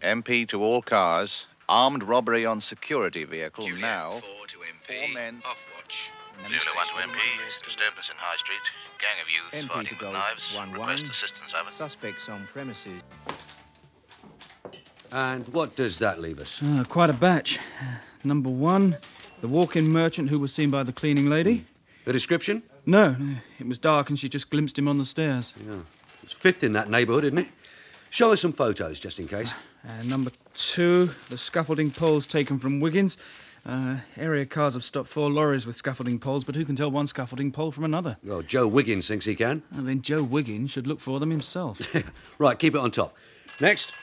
MP to all cars. Armed robbery on security vehicle Juliet, now. 4 to MP. 4 men. Off watch. 01 to MP. Disturbance in High Street. Gang of youths fighting with knives. Request assistance, over. Suspects on premises. And what does that leave us? Quite a batch. Number one, the walk-in merchant who was seen by the cleaning lady. The description? No, it was dark and she just glimpsed him on the stairs. Yeah. It's fifth in that neighbourhood, isn't it? Show us some photos, just in case. Number two, the scaffolding poles taken from Wiggins. Area cars have stopped 4 lorries with scaffolding poles, but who can tell one scaffolding pole from another? Well, Joe Wiggins thinks he can. Well, then Joe Wiggins should look for them himself. Right, keep it on top. Next.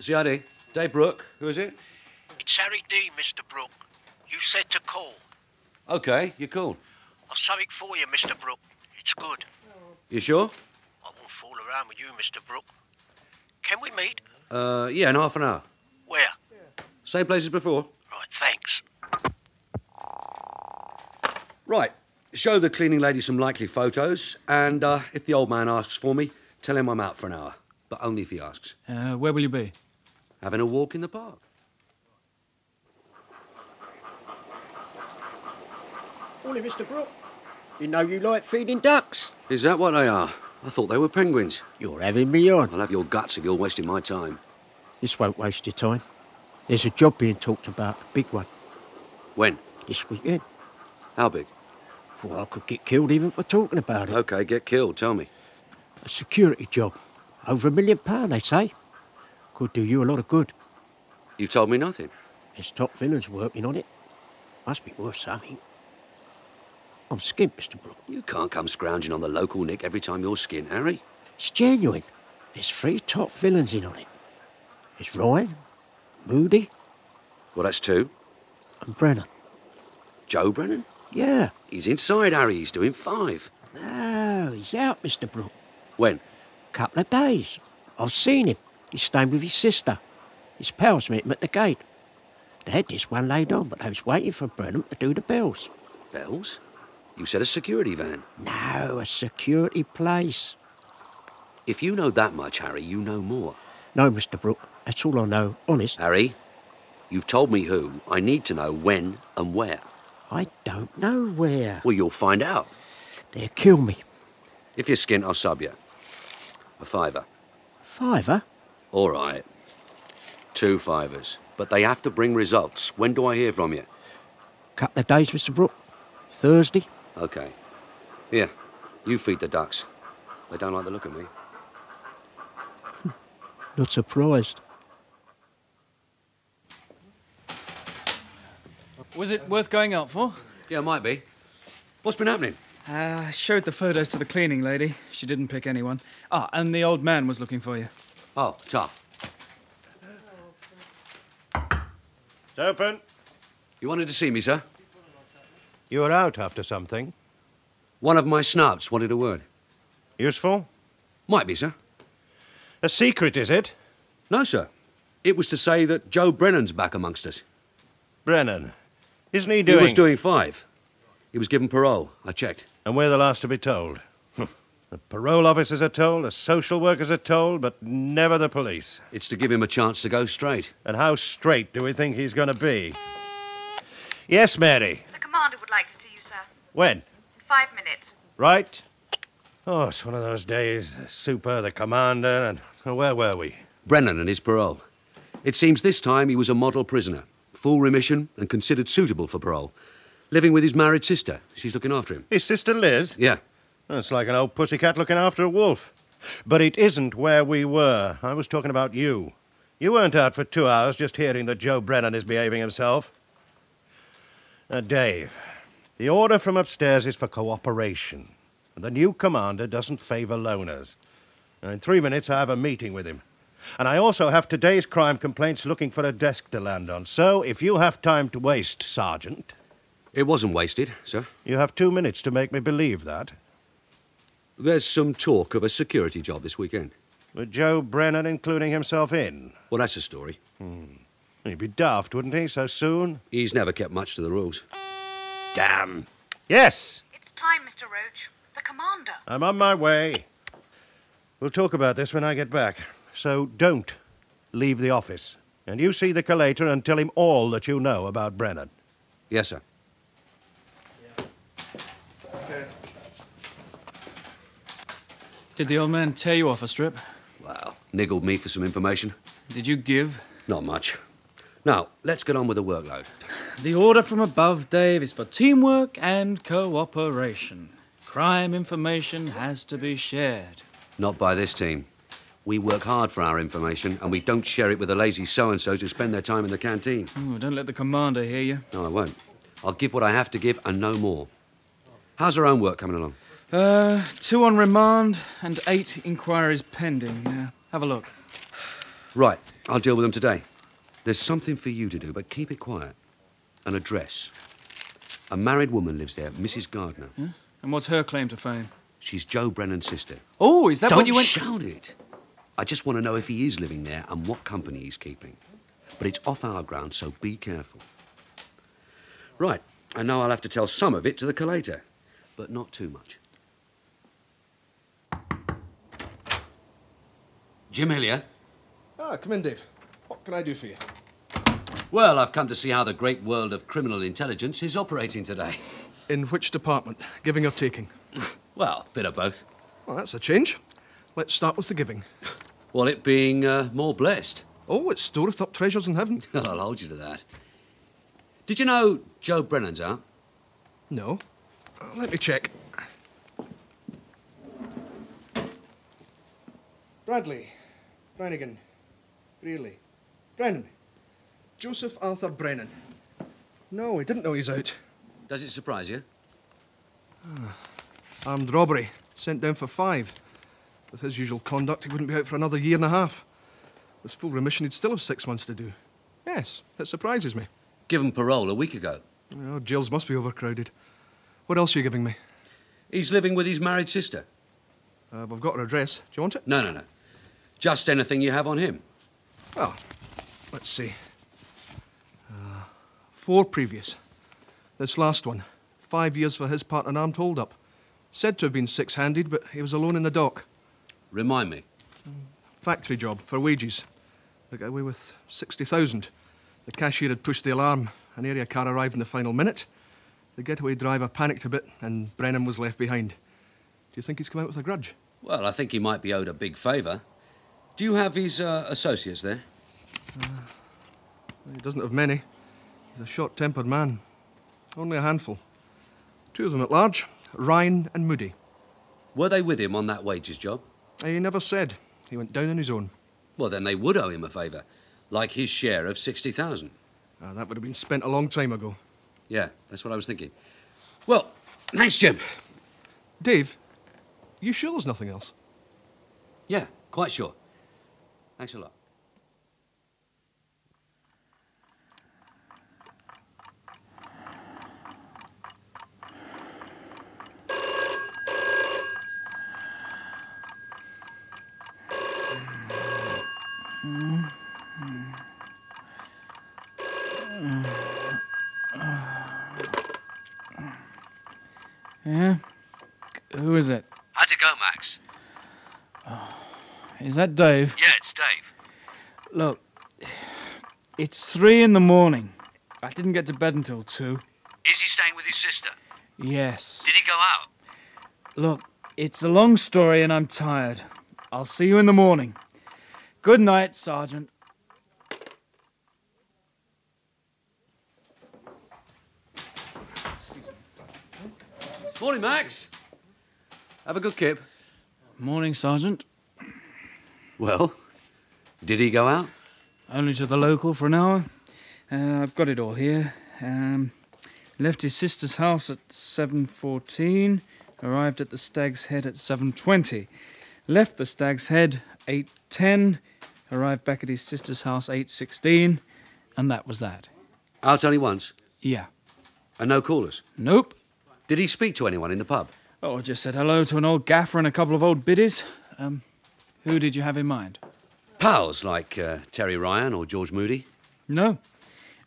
CID. Dave Brooke. Who is it? It's Harry D, Mr. Brooke. You said to call. OK, you called. I'll say it for you, Mr. Brooke. It's good. You sure? I won't fool around with you, Mr. Brooke. Can we meet? Yeah, in half an hour. Where? Same place as before. Right, thanks. Right, show the cleaning lady some likely photos, and if the old man asks for me, tell him I'm out for an hour. But only if he asks. Where will you be? Having a walk in the park. Morning, Mr. Brooke. You know you like feeding ducks. Is that what they are? I thought they were penguins. You're having me on. I'll have your guts if you're wasting my time. This won't waste your time. There's a job being talked about, a big one. When? This weekend. How big? Well, I could get killed even for talking about it. OK, get killed. Tell me. A security job. Over £1 million, they say. Could do you a lot of good. You've told me nothing. There's top villains working on it. Must be worth something. I'm skint, Mr. Brooke. You can't come scrounging on the local nick every time you're skint, Harry. It's genuine. There's 3 top villains in on it. There's Ryan, Moody. Well, that's 2. And Brennan. Joe Brennan? Yeah. He's inside, Harry. He's doing 5. No, he's out, Mr. Brooke. When? Couple of days. I've seen him. He's staying with his sister. His pals met him at the gate. They had this one laid on, but they was waiting for Brennan to do the bells. Bells? You said a security van. No, a security place. If you know that much, Harry, you know more. No, Mr. Brooke, that's all I know, honest. Harry, you've told me who. I need to know when and where. I don't know where. Well, you'll find out. They'll kill me. If you're skint, I'll sub you. A fiver. Fiver? All right. 2 fivers. But they have to bring results. When do I hear from you? Couple of days, Mr. Brooke. Thursday. OK. Here, you feed the ducks. They don't like the look of me. Not surprised. Was it worth going out for? Yeah, it might be. What's been happening? I showed the photos to the cleaning lady. She didn't pick anyone. Ah, and the old man was looking for you. Oh, ta. It's open. You wanted to see me, sir? You were out after something. One of my snubs wanted a word. Useful? Might be, sir. A secret, is it? No, sir. It was to say that Joe Brennan's back amongst us. Brennan? Isn't he doing... He was doing 5. He was given parole. I checked. And we're the last to be told. The parole officers are told, the social workers are told, but never the police. It's to give him a chance to go straight. And how straight do we think he's going to be? Yes, Mary? The commander would like to see you, sir. When? In 5 minutes. Right. Oh, it's one of those days. The super, the commander, and... Oh, where were we? Brennan and his parole. It seems this time he was a model prisoner. Full remission and considered suitable for parole. Living with his married sister. She's looking after him. His sister Liz? Yeah. That's like an old pussycat looking after a wolf. But it isn't where we were. I was talking about you. You weren't out for 2 hours just hearing that Joe Brennan is behaving himself. Now, Dave, the order from upstairs is for cooperation. And the new commander doesn't favour loners. Now, in 3 minutes, I have a meeting with him. And I also have today's crime complaints looking for a desk to land on. So, if you have time to waste, Sergeant... It wasn't wasted, sir. You have 2 minutes to make me believe that. There's some talk of a security job this weekend. With Joe Brennan including himself in? Well, that's a story. He'd be daft, wouldn't he, so soon? He's never kept much to the rules. Damn. Yes? It's time, Mr. Roach. The commander. I'm on my way. We'll talk about this when I get back. so don't leave the office. And you see the collator and tell him all that you know about Brennan. Yes, sir. Okay. Did the old man tear you off a strip? Well, niggled me for some information. Did you give? Not much. Now, let's get on with the workload. The order from above, Dave, is for teamwork and cooperation. Crime information has to be shared. Not by this team. We work hard for our information, and we don't share it with the lazy so-and-sos who spend their time in the canteen. Oh, don't let the commander hear you. No, I won't. I'll give what I have to give and no more. How's our own work coming along? 2 on remand and 8 inquiries pending. Have a look. Right, I'll deal with them today. There's something for you to do, but keep it quiet. An address. A married woman lives there, Mrs. Gardner. Yeah? And what's her claim to fame? She's Joe Brennan's sister. Oh, is that what you went... Don't shout it! I just want to know if he is living there and what company he's keeping. But it's off our ground, so be careful. Right, I know I'll have to tell some of it to the collator, but not too much. Jim Elliott. Ah, come in, Dave. What can I do for you? Well, I've come to see how the great world of criminal intelligence is operating today. In which department? Giving or taking? Well, a bit of both. Well, that's a change. Let's start with the giving. Well, it being more blessed. Oh, it storeth up treasures in heaven. I'll hold you to that. Did you know Joe Brennan's out? No. Let me check. Bradley, Brannigan, Greeley, Brennan, Joseph Arthur Brennan. No, I didn't know he's out. Does it surprise you? Armed robbery, sent down for 5. With his usual conduct, he wouldn't be out for another year and a half. With full remission, he'd still have 6 months to do. Yes, that surprises me. Given parole a week ago. Oh, jails must be overcrowded. What else are you giving me? He's living with his married sister. We've got her address. Do you want it? No, no, no. Just anything you have on him. Well, let's see. 4 previous. This last one, 5 years for his part in armed hold-up. Said to have been six-handed, but he was alone in the dock. Remind me. Factory job for wages. They got away with 60,000. The cashier had pushed the alarm. An area car arrived in the final minute. The getaway driver panicked a bit and Brennan was left behind. Do you think he's come out with a grudge? Well, I think he might be owed a big favour. Do you have his associates there? He doesn't have many. He's a short-tempered man. Only a handful. 2 of them at large, Ryan and Moody. Were they with him on that wages job? He never said. He went down on his own. Well, then they would owe him a favour, like his share of 60,000. That would have been spent a long time ago. Yeah, that's what I was thinking. Well, thanks, Jim. Dave, you sure there's nothing else? Yeah, quite sure. Thanks a lot. Yeah? Who is it? How'd it go, Max? Oh, is that Dave? Yeah, it's Dave. Look, it's 3 in the morning. I didn't get to bed until 2. Is he staying with his sister? Yes. Did he go out? Look, it's a long story and I'm tired. I'll see you in the morning. Good night, Sergeant. Morning, Max. Have a good kip. Morning, Sergeant. Well, did he go out? Only to the local for an hour. I've got it all here. Left his sister's house at 7:14, arrived at the Stag's Head at 7:20. Left the Stag's Head 8:10, arrived back at his sister's house 8:16, and that was that. Out only once? Yeah. And no callers? Nope. Did he speak to anyone in the pub? Oh, just said hello to an old gaffer and a couple of old biddies. Who did you have in mind? Pals like Terry Ryan or George Moody? No.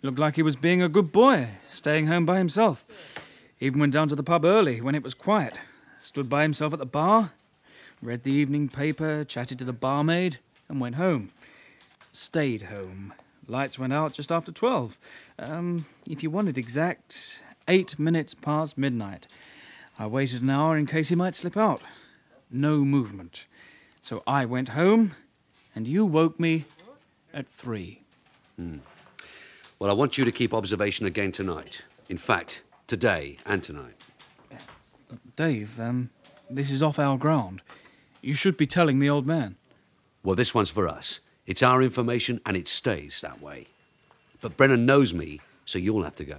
Looked like he was being a good boy, staying home by himself. Even went down to the pub early when it was quiet. Stood by himself at the bar, read the evening paper, chatted to the barmaid, and went home. Stayed home. Lights went out just after 12. If you wanted exact, 8 minutes past midnight. I waited an hour in case he might slip out. No movement. So I went home, and you woke me at 3. Well, I want you to keep observation again tonight. In fact, today and tonight. Dave, this is off our ground. You should be telling the old man. Well, this one's for us. It's our information, and it stays that way. But Brennan knows me, so you'll have to go.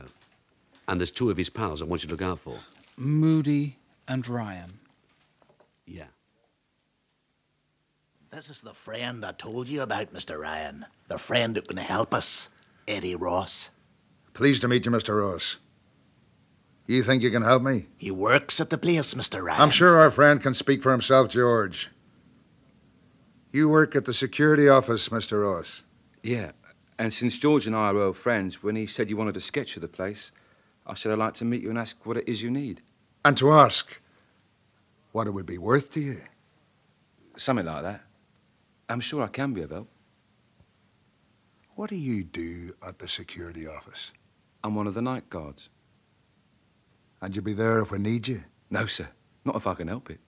And there's two of his pals I want you to look out for. Moody and Ryan. Yeah. This is the friend I told you about, Mr. Ryan. The friend who can help us, Eddie Ross. Pleased to meet you, Mr. Ross. You think you can help me? He works at the place, Mr. Ryan. I'm sure our friend can speak for himself, George. You work at the security office, Mr. Ross. Yeah, and since George and I are old friends, when he said you wanted a sketch of the place, I said I'd like to meet you and ask what it is you need. And to ask what it would be worth to you. Something like that. I'm sure I can be of help. What do you do at the security office? I'm one of the night guards. And you'll be there if we need you? No, sir. Not if I can help it.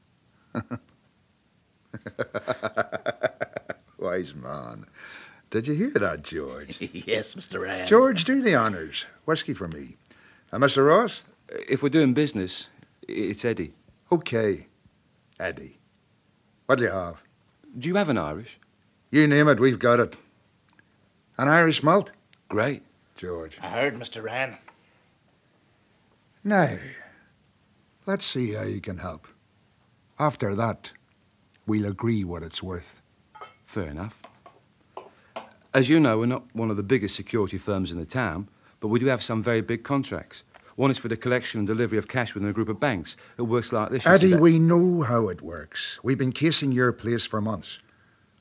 Wise man. Did you hear that, George? Yes, Mr. Ryan. George, do the honours. Whiskey for me. And Mr. Ross? If we're doing business, it's Eddie. OK. Eddie. What'll you have? Do you have an Irish? You name it, we've got it. An Irish malt? Great. George. I heard, Mr. Ryan. Now, let's see how you can help. After that, we'll agree what it's worth. Fair enough. As you know, we're not one of the biggest security firms in the town, but we do have some very big contracts. One is for the collection and delivery of cash within a group of banks. It works like this. Eddie, we know how it works. We've been casing your place for months.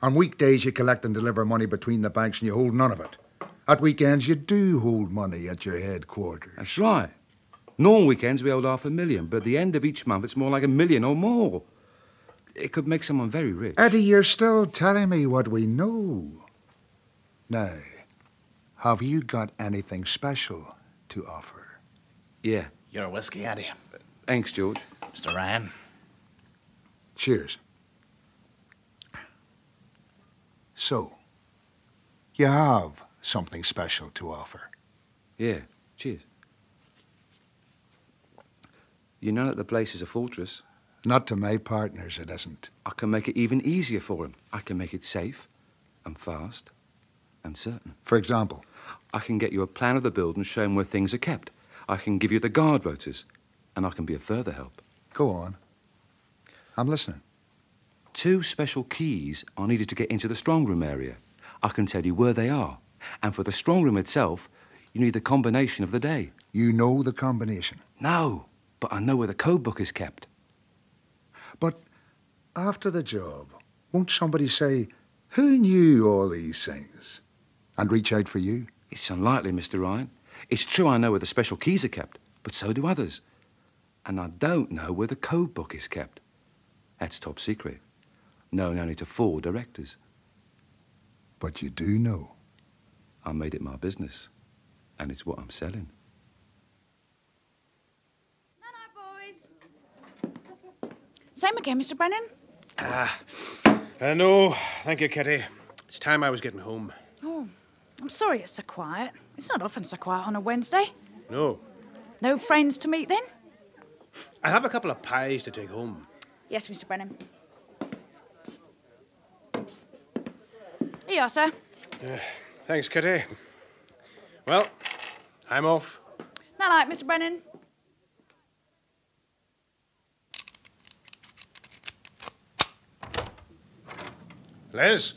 On weekdays, you collect and deliver money between the banks and you hold none of it. At weekends, you do hold money at your headquarters. That's right. Normal weekends, we hold $500,000, but at the end of each month, it's more like $1 million or more. It could make someone very rich. Eddie, you're still telling me what we know. Now, have you got anything special to offer? Yeah. Your whiskey, Eddie. Thanks, George. Mr. Ryan. Cheers. So, you have something special to offer. Yeah, cheers. You know that the place is a fortress. Not to my partners, it isn't. I can make it even easier for him. I can make it safe and fast and certain. For example? I can get you a plan of the building showing where things are kept. I can give you the guard rotors, and I can be of further help. Go on. I'm listening. 2 special keys are needed to get into the strongroom area. I can tell you where they are. And for the strongroom itself, you need the combination of the day. You know the combination? No, but I know where the code book is kept. But after the job, won't somebody say, who knew all these things? And reach out for you? It's unlikely, Mr. Ryan. It's true I know where the special keys are kept, but so do others. And I don't know where the code book is kept. That's top secret, known only to 4 directors. But you do know. I made it my business, and it's what I'm selling. Night-night, boys. Same again, Mr. Brennan. No, thank you, Kitty. It's time I was getting home. Oh. I'm sorry it's so quiet. It's not often so quiet on a Wednesday. No. No friends to meet, then? I have a couple of pies to take home. Yes, Mr. Brennan. Here you are, sir. Thanks, Kitty. Well, I'm off. Night-night, Mr. Brennan. Les,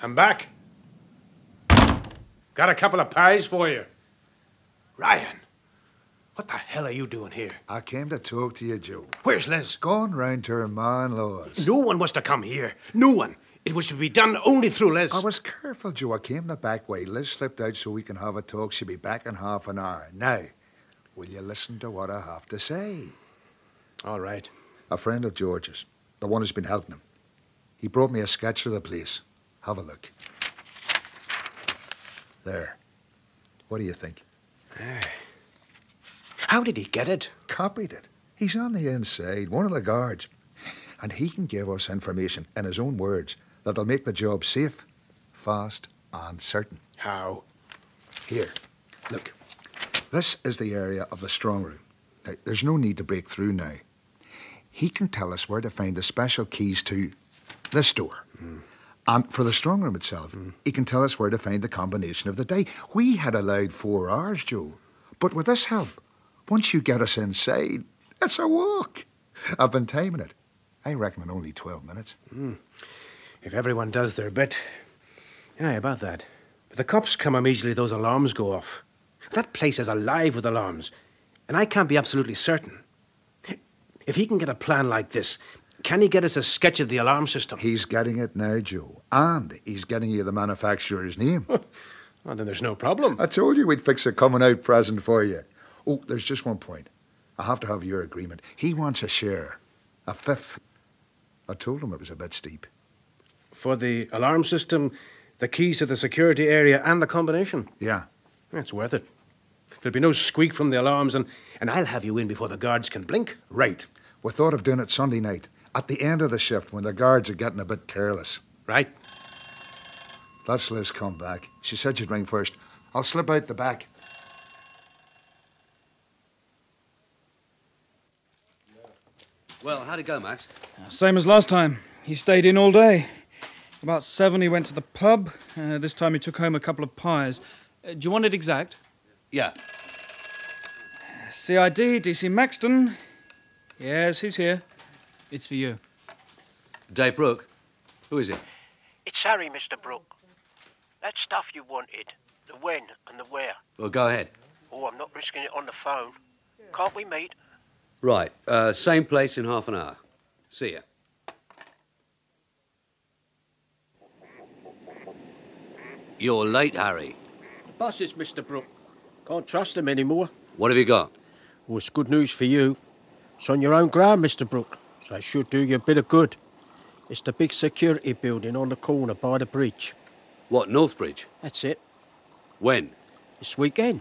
I'm back. Got a couple of pies for you. Ryan, what the hell are you doing here? I came to talk to you, Joe. Where's Liz? Gone round to her man-laws. No one was to come here. No one. It was to be done only through Liz. I was careful, Joe. I came the back way. Liz slipped out so we can have a talk. She'll be back in half an hour. Now, will you listen to what I have to say? All right. A friend of George's, the one who's been helping him, he brought me a sketch of the place. Have a look. There. What do you think? How did he get it? Copied it. He's on the inside, one of the guards. And he can give us information, in his own words, that'll make the job safe, fast and certain. How? Here, look. This is the area of the strong room. Now, there's no need to break through now. He can tell us where to find the special keys to this door. Mm. And for the strong room itself, he can tell us where to find the combination of the day. We had allowed 4 hours, Joe. But with this help, once you get us inside, it's a walk. I've been timing it. I reckon in only 12 minutes. Mm. If everyone does their bit. Aye, about that. But the cops come immediately those alarms go off. That place is alive with alarms. And I can't be absolutely certain. If he can get a plan like this, can he get us a sketch of the alarm system? He's getting it now, Joe. And he's getting you the manufacturer's name. Well, then there's no problem. I told you we'd fix a coming out present for you. Oh, there's just one point. I have to have your agreement. He wants a share. A fifth. I told him it was a bit steep. For the alarm system, the keys to the security area and the combination? Yeah. It's worth it. There'll be no squeak from the alarms and I'll have you in before the guards can blink. Right. We thought of doing it Sunday night, at the end of the shift when the guards are getting a bit careless. Right. That's Liz come back. She said she'd ring first. I'll slip out the back. Well, how'd it go, Max? Same as last time. He stayed in all day. About 7 he went to the pub. This time he took home a couple of pies. Do you want it exact? Yeah. CID, DC Maxton. Yes, he's here. It's for you. Dave Brooke? Who is it? It's Harry, Mr. Brooke. That stuff you wanted, the when and the where. Well, go ahead. Oh, I'm not risking it on the phone. Can't we meet? Right. Same place in half an hour. See ya. You're late, Harry. Buses, Mr. Brooke. Can't trust them anymore. What have you got? Well, it's good news for you. It's on your own ground, Mr. Brooke, so it should do you a bit of good. It's the big security building on the corner by the bridge. What, Northbridge? That's it. When? This weekend.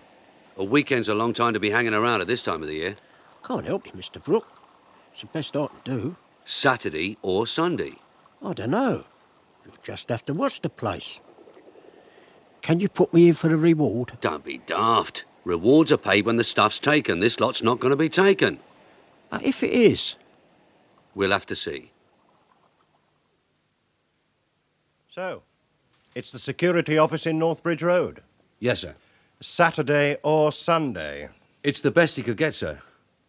A weekend's a long time to be hanging around at this time of the year. Can't help you, Mr. Brooke. It's the best I can do. Saturday or Sunday? I don't know. You'll just have to watch the place. Can you put me in for a reward? Don't be daft. Rewards are paid when the stuff's taken. This lot's not going to be taken. But if it is? We'll have to see. So, it's the security office in Northbridge Road? Yes, sir. Saturday or Sunday? It's the best he could get, sir.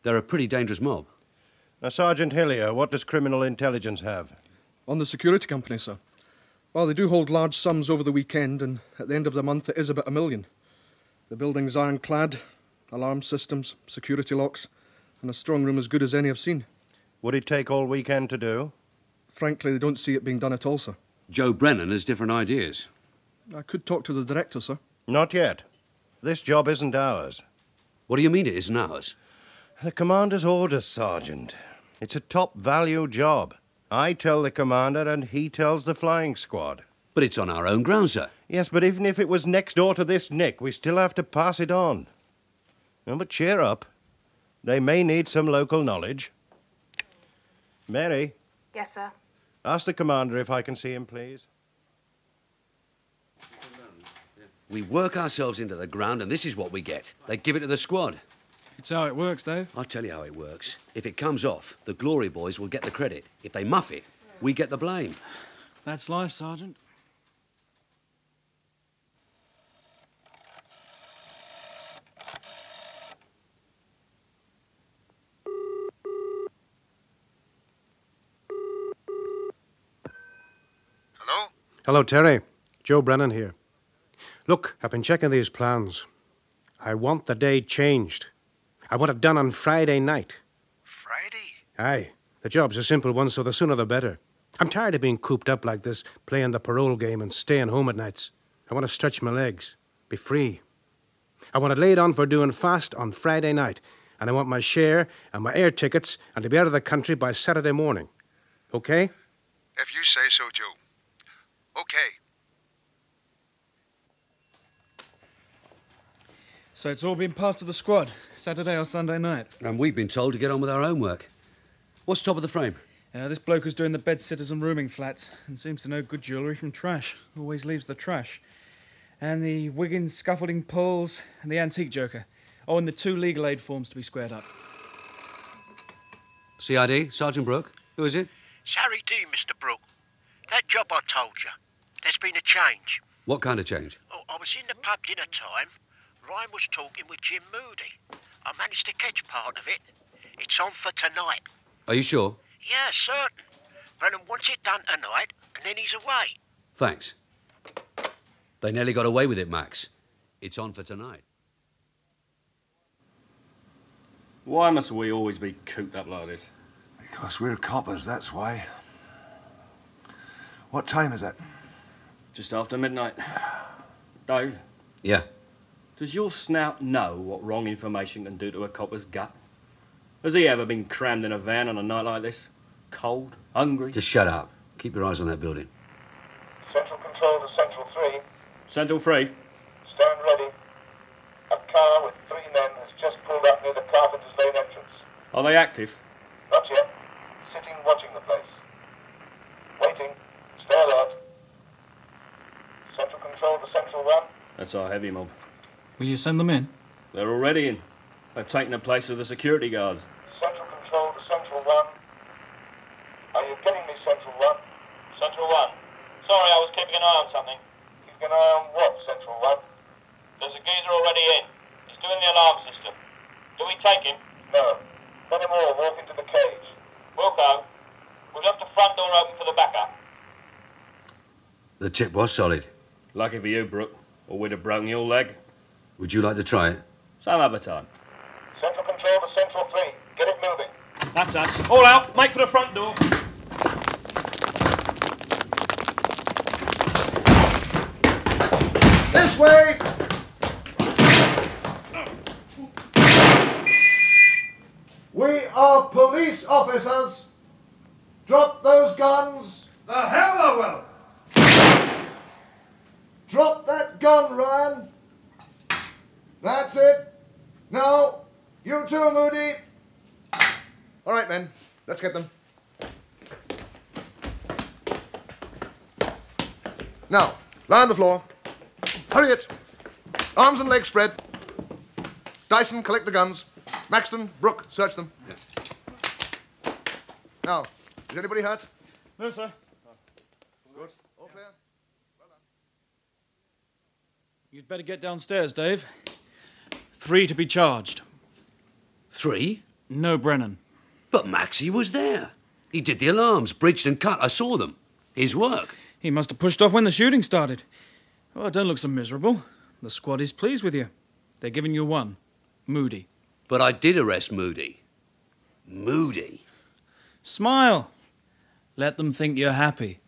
They're a pretty dangerous mob. Now, Sergeant Hillier, what does criminal intelligence have? On the security company, sir. Well, they do hold large sums over the weekend, and at the end of the month it is about $1 million. The building's ironclad, alarm systems, security locks, and a strong room as good as any I've seen. Would it take all weekend to do? Frankly, they don't see it being done at all, sir. Joe Brennan has different ideas. I could talk to the director, sir. Not yet. This job isn't ours. What do you mean it isn't ours? The commander's orders, Sergeant. It's a top-value job. I tell the commander and he tells the flying squad. But it's on our own ground, sir. Yes, but even if it was next door to this nick, we still have to pass it on. No, but cheer up. They may need some local knowledge. Mary? Yes, sir? Ask the commander if I can see him, please. We work ourselves into the ground and this is what we get. They give it to the squad. It's how it works, Dave. I'll tell you how it works. If it comes off, the glory boys will get the credit. If they muff it, we get the blame. That's life, Sergeant. Hello? Hello, Terry. Joe Brennan here. Look, I've been checking these plans. I want the day changed. I want it done on Friday night. Friday? Aye. The job's a simple one, so the sooner the better. I'm tired of being cooped up like this, playing the parole game and staying home at nights. I want to stretch my legs, be free. I want it laid on for doing fast on Friday night, and I want my share and my air tickets and to be out of the country by Saturday morning. Okay? If you say so, Joe. Okay. So it's all been passed to the squad, Saturday or Sunday night. And we've been told to get on with our own work. What's top of the frame? This bloke who's doing the bedsitters and rooming flats and seems to know good jewellery from trash. Always leaves the trash. And the Wiggins scaffolding poles and the antique joker. Oh, and the 2 legal aid forms to be squared up. CID, Sergeant Brooke. Who is it? Sorry, D, Mr. Brooke. That job I told you. There's been a change. What kind of change? Oh, I was in the pub dinner time. Ryan was talking with Jim Moody. I managed to catch part of it. It's on for tonight. Are you sure? Yeah, certain. Brennan wants it done tonight, and then he's away. Thanks. They nearly got away with it, Max. It's on for tonight. Why must we always be cooped up like this? Because we're coppers, that's why. What time is it? Just after midnight. Dave? Yeah? Does your snout know what wrong information can do to a copper's gut? Has he ever been crammed in a van on a night like this? Cold? Hungry? Just shut up. Keep your eyes on that building. Central control to Central 3. Central 3? Stand ready. A car with 3 men has just pulled up near the Carpenter's Lane entrance. Are they active? Not yet. Sitting watching the place. Waiting. Stay alert. Central control to Central 1. That's our heavy mob. Will you send them in? They're already in. They've taken the place of the security guards. Central control to Central 1. Are you kidding me, Central 1? Central 1. Sorry, I was keeping an eye on something. Keeping an eye on what, Central 1? There's a geezer already in. He's doing the alarm system. Do we take him? No. Let him all walk into the cage. We'll go. We'll left the front door open for the backup. The tip was solid. Lucky for you, Brooke, or we'd have broken your leg. Would you like to try it? Some other time. Central control to Central 3. Get it moving. That's us. All out. Make for the front door. This way! We are police officers. Drop those guns. The hell I will! Drop that gun, Ryan. That's it. Now, you too, Moody. All right, men. Let's get them. Now, lie on the floor. Hurry it. Arms and legs spread. Dyson, collect the guns. Maxton, Brooke, search them. Yeah. Now, is anybody hurt? No, sir. Good. All clear? Well done. You'd better get downstairs, Dave. 3 to be charged. 3? No, Brennan. But Maxie was there. He did the alarms, breached and cut. I saw them. His work. He must have pushed off when the shooting started. Oh, don't look so miserable. The squad is pleased with you. They're giving you 1. Moody. But I did arrest Moody. Moody. Smile. Let them think you're happy.